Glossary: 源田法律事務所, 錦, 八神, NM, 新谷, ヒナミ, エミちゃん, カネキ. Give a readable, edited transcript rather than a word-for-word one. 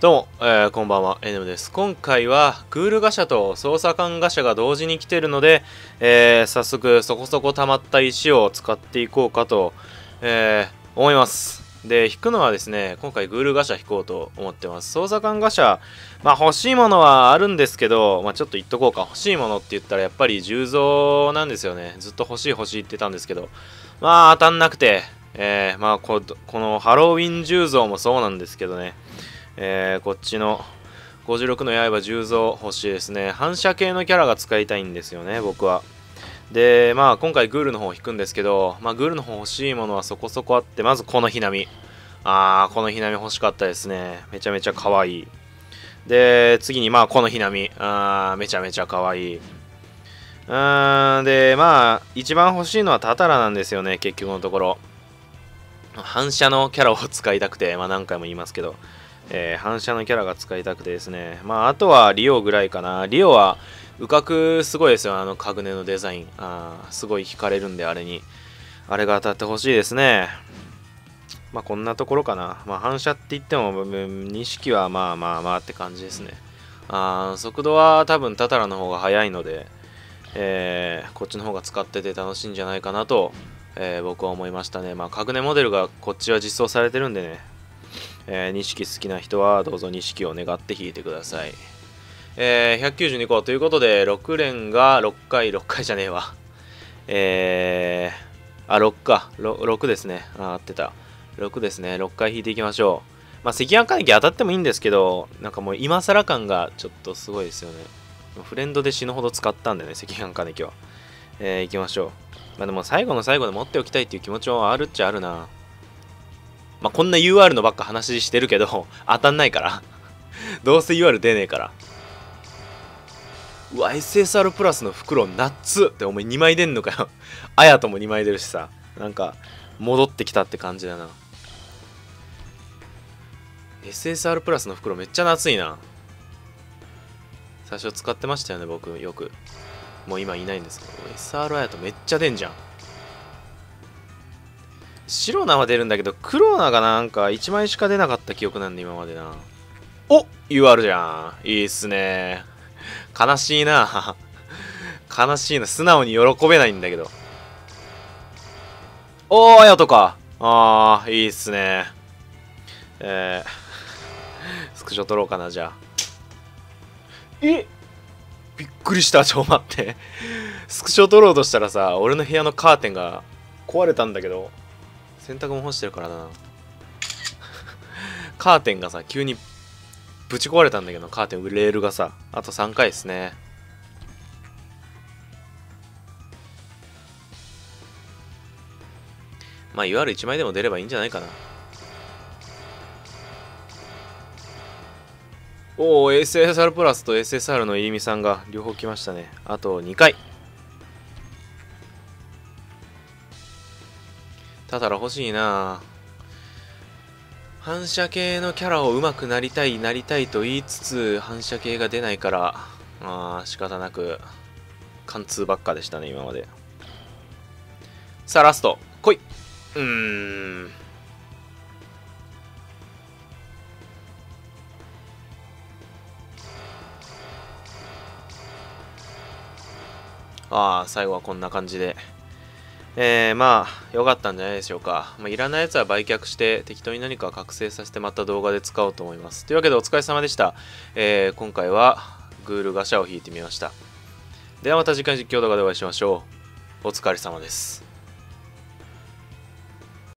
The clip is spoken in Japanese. どうも、こんばんは、NM です。今回は、クールガシャと捜査官ガシャが同時に来てるので、早速、そこそこ溜まった石を使っていこうかと、思います。で、引くのはですね、今回、クールガシャ引こうと思ってます。捜査官ガシャ、まあ、欲しいものはあるんですけど、まあ、ちょっと言っとこうか。欲しいものって言ったら、やっぱり、銃像なんですよね。ずっと欲しいって言ってたんですけど、まあ、当たんなくて、まあこのハロウィン銃像もそうなんですけどね。こっちの56の刃10像欲しいですね。反射系のキャラが使いたいんですよね、僕は。で、まあ今回グールの方を引くんですけど、まあグールの方欲しいものはそこそこあって、まずこのひなみ。このひなみ欲しかったですね。めちゃめちゃ可愛い。で、次にまあこのひなみ。めちゃめちゃ可愛い。で、まあ一番欲しいのはタタラなんですよね、結局のところ。反射のキャラを使いたくて、まあ何回も言いますけど。反射のキャラが使いたくてですね。まあ、あとはリオぐらいかな。リオは、うかくすごいですよ。あの、カグネのデザイン。すごい惹かれるんで、あれに。あれが当たってほしいですね。まあ、こんなところかな。まあ、反射って言っても、錦はまあって感じですね。速度は多分、タタラの方が速いので、こっちの方が使ってて楽しいんじゃないかなと、僕は思いましたね。まあ、カグネモデルがこっちは実装されてるんでね。錦好きな人はどうぞ錦を願って引いてください。192個ということで、6連が6回じゃねえわ。6か。6ですね。合ってた。6ですね。6回引いていきましょう。まあ、赤眼会議当たってもいいんですけど、なんかもう今更感がちょっとすごいですよね。フレンドで死ぬほど使ったんでね、赤眼会議は。いきましょう。まあ、でも最後の最後で持っておきたいっていう気持ちもあるっちゃあるな。まあこんな UR のばっか話してるけど、当たんないから。どうせ UR 出ねえから。うわ、SSR プラスの袋、ナッツってお前2枚出んのかよ。あやとも2枚出るしさ。なんか、戻ってきたって感じだな。SSR プラスの袋めっちゃ夏いな。最初使ってましたよね、僕、よく。もう今いないんですけど、SR あやとめっちゃ出んじゃん。白菜は出るんだけど、黒菜がなんか1枚しか出なかった記憶なんで今までな。お !UR じゃん。いいっすね。悲しいな。悲しいな。素直に喜べないんだけど。おー、あやとか。いいっすね。スクショ撮ろうかな、じゃあ。びっくりした。ちょ、待って。スクショ撮ろうとしたらさ、俺の部屋のカーテンが壊れたんだけど。洗濯も干してるからな。カーテンがさ、急にぶち壊れたんだけど、カーテン、レールがさ、あと3回ですね。まあ、UR1 枚でも出ればいいんじゃないかな。おお、SSR プラスと SSR の入見さんが両方来ましたね。あと2回。タタラ欲しいな。反射系のキャラを上手くなりたいと言いつつ、反射系が出ないから、仕方なく、貫通ばっかでしたね、今まで。さあ、ラスト、来い。最後はこんな感じで。まあ良かったんじゃないでしょうか。まあ、いらないやつは売却して適当に何か覚醒させてまた動画で使おうと思います。というわけでお疲れ様でした。今回はグールガシャを引いてみました。ではまた次回実況動画でお会いしましょう。お疲れ様です。